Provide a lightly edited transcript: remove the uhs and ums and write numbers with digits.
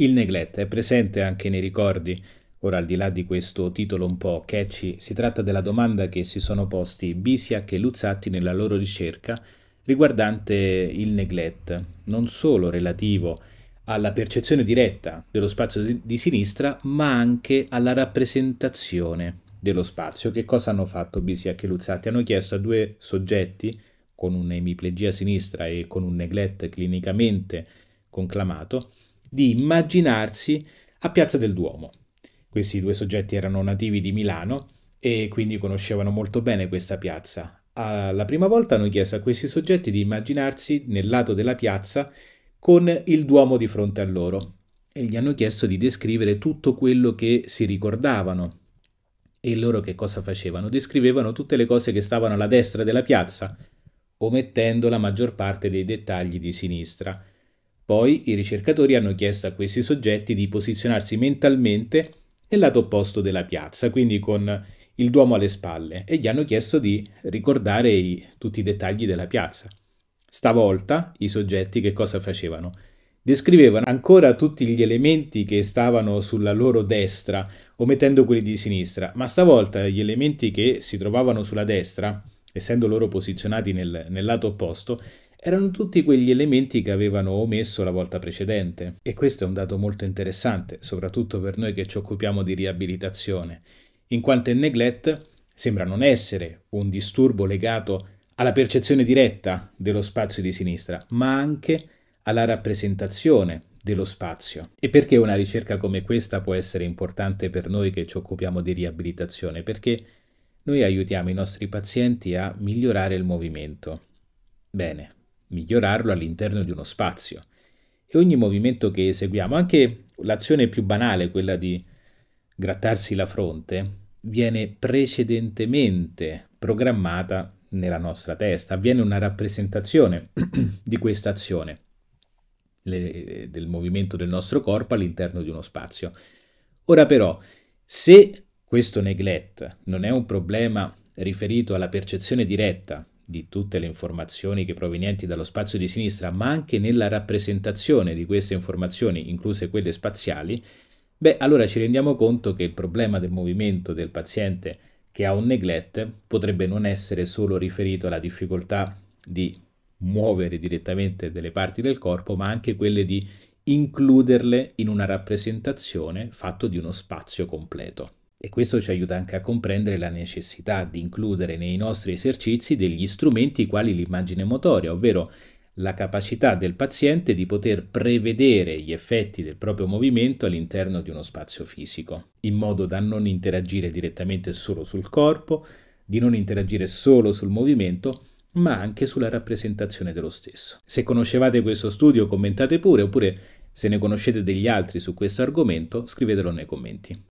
Il neglect è presente anche nei ricordi. Ora, al di là di questo titolo un po' catchy, si tratta della domanda che si sono posti Bisiach e Luzzatti nella loro ricerca riguardante il neglect, non solo relativo alla percezione diretta dello spazio di sinistra, ma anche alla rappresentazione dello spazio. Che cosa hanno fatto Bisiach e Luzzatti? Hanno chiesto a due soggetti con un'emiplegia sinistra e con un neglect clinicamente conclamato di immaginarsi a Piazza del Duomo. Questi due soggetti erano nativi di Milano e quindi conoscevano molto bene questa piazza. La prima volta hanno chiesto a questi soggetti di immaginarsi nel lato della piazza con il Duomo di fronte a loro e gli hanno chiesto di descrivere tutto quello che si ricordavano. E loro che cosa facevano? Descrivevano tutte le cose che stavano alla destra della piazza, omettendo la maggior parte dei dettagli di sinistra. Poi i ricercatori hanno chiesto a questi soggetti di posizionarsi mentalmente nel lato opposto della piazza, quindi con il Duomo alle spalle, e gli hanno chiesto di ricordare tutti i dettagli della piazza. Stavolta i soggetti che cosa facevano? Descrivevano ancora tutti gli elementi che stavano sulla loro destra, omettendo quelli di sinistra, ma stavolta gli elementi che si trovavano sulla destra, essendo loro posizionati nel lato opposto, erano tutti quegli elementi che avevano omesso la volta precedente. E questo è un dato molto interessante, soprattutto per noi che ci occupiamo di riabilitazione, in quanto il neglect sembra non essere un disturbo legato alla percezione diretta dello spazio di sinistra, ma anche alla rappresentazione dello spazio. E perché una ricerca come questa può essere importante per noi che ci occupiamo di riabilitazione? Perché noi aiutiamo i nostri pazienti a migliorare il movimento. Bene. Migliorarlo all'interno di uno spazio. E ogni movimento che eseguiamo, anche l'azione più banale, quella di grattarsi la fronte, viene precedentemente programmata nella nostra testa, avviene una rappresentazione di questa azione, del movimento del nostro corpo all'interno di uno spazio. Ora però, se questo neglect non è un problema riferito alla percezione diretta di tutte le informazioni che provenienti dallo spazio di sinistra, ma anche nella rappresentazione di queste informazioni, incluse quelle spaziali, beh, allora ci rendiamo conto che il problema del movimento del paziente che ha un neglect potrebbe non essere solo riferito alla difficoltà di muovere direttamente delle parti del corpo, ma anche quelle di includerle in una rappresentazione fatto di uno spazio completo. E questo ci aiuta anche a comprendere la necessità di includere nei nostri esercizi degli strumenti quali l'immagine motoria, ovvero la capacità del paziente di poter prevedere gli effetti del proprio movimento all'interno di uno spazio fisico, in modo da non interagire direttamente solo sul corpo, di non interagire solo sul movimento, ma anche sulla rappresentazione dello stesso. Se conoscevate questo studio, commentate pure, oppure se ne conoscete degli altri su questo argomento, scrivetelo nei commenti.